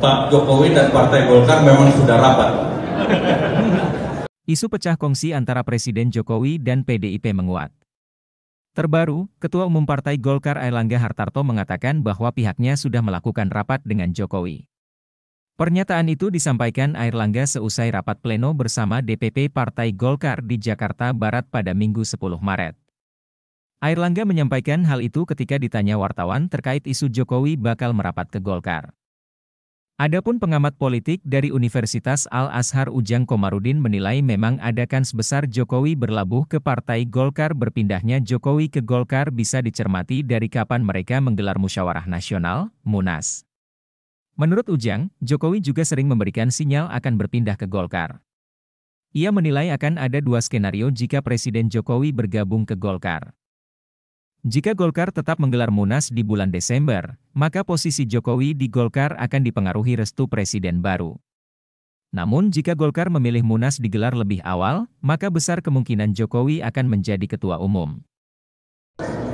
Pak Jokowi dan Partai Golkar memang sudah rapat. Isu pecah kongsi antara Presiden Jokowi dan PDIP menguat. Terbaru, Ketua Umum Partai Golkar Airlangga Hartarto mengatakan bahwa pihaknya sudah melakukan rapat dengan Jokowi. Pernyataan itu disampaikan Airlangga seusai rapat pleno bersama DPP Partai Golkar di Jakarta Barat pada Minggu 10 Maret. Airlangga menyampaikan hal itu ketika ditanya wartawan terkait isu Jokowi bakal merapat ke Golkar. Adapun pengamat politik dari Universitas Al Azhar Ujang Komarudin menilai memang ada kans besar Jokowi berlabuh ke Partai Golkar. Berpindahnya Jokowi ke Golkar bisa dicermati dari kapan mereka menggelar musyawarah nasional, Munas. Menurut Ujang, Jokowi juga sering memberikan sinyal akan berpindah ke Golkar. Ia menilai akan ada dua skenario jika Presiden Jokowi bergabung ke Golkar. Jika Golkar tetap menggelar Munas di bulan Desember, maka posisi Jokowi di Golkar akan dipengaruhi restu Presiden baru. Namun jika Golkar memilih Munas digelar lebih awal, maka besar kemungkinan Jokowi akan menjadi ketua umum.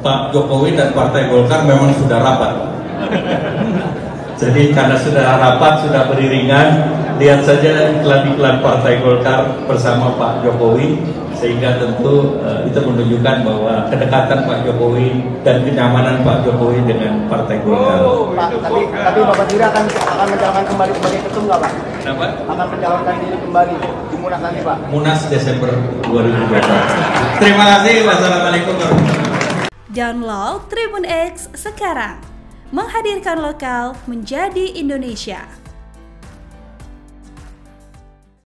Pak Jokowi dan Partai Golkar memang sudah rapat. Jadi karena sudah rapat, sudah beriringan, lihat saja iklan-iklan Partai Golkar bersama Pak Jokowi, sehingga tentu itu menunjukkan bahwa kedekatan Pak Jokowi dan kenyamanan Pak Jokowi dengan Partai Golkar. Pak, tapi Bapak Dira akan mencalonkan kembali sebagai ketum nggak, Pak? Kenapa? Akan mencalonkan diri kembali di Munas nanti, Pak? Munas Desember 2024. Terima kasih. Wassalamualaikum warahmatullahi wabarakatuh. Download Tribun X sekarang, menghadirkan lokal menjadi Indonesia.